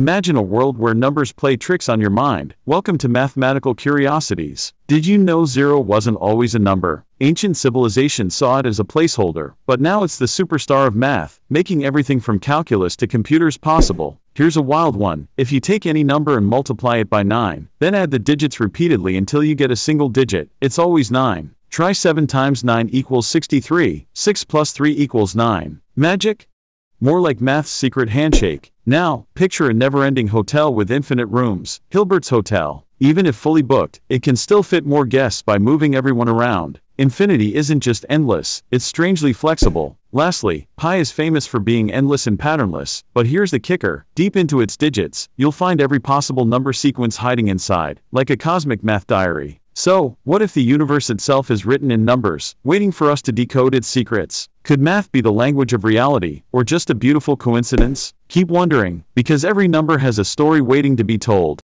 Imagine a world where numbers play tricks on your mind. Welcome to Mathematical Curiosities. Did you know zero wasn't always a number? Ancient civilizations saw it as a placeholder, but now it's the superstar of math, making everything from calculus to computers possible. Here's a wild one. If you take any number and multiply it by 9, then add the digits repeatedly until you get a single digit, it's always 9. Try 7 times 9 equals 63, 6 plus 3 equals 9. Magic? More like math's secret handshake. Now, picture a never-ending hotel with infinite rooms, Hilbert's Hotel. Even if fully booked, it can still fit more guests by moving everyone around. Infinity isn't just endless, it's strangely flexible. Lastly, pi is famous for being endless and patternless, but here's the kicker. Deep into its digits, you'll find every possible number sequence hiding inside, like a cosmic math diary. So, what if the universe itself is written in numbers, waiting for us to decode its secrets? Could math be the language of reality, or just a beautiful coincidence? Keep wondering, because every number has a story waiting to be told.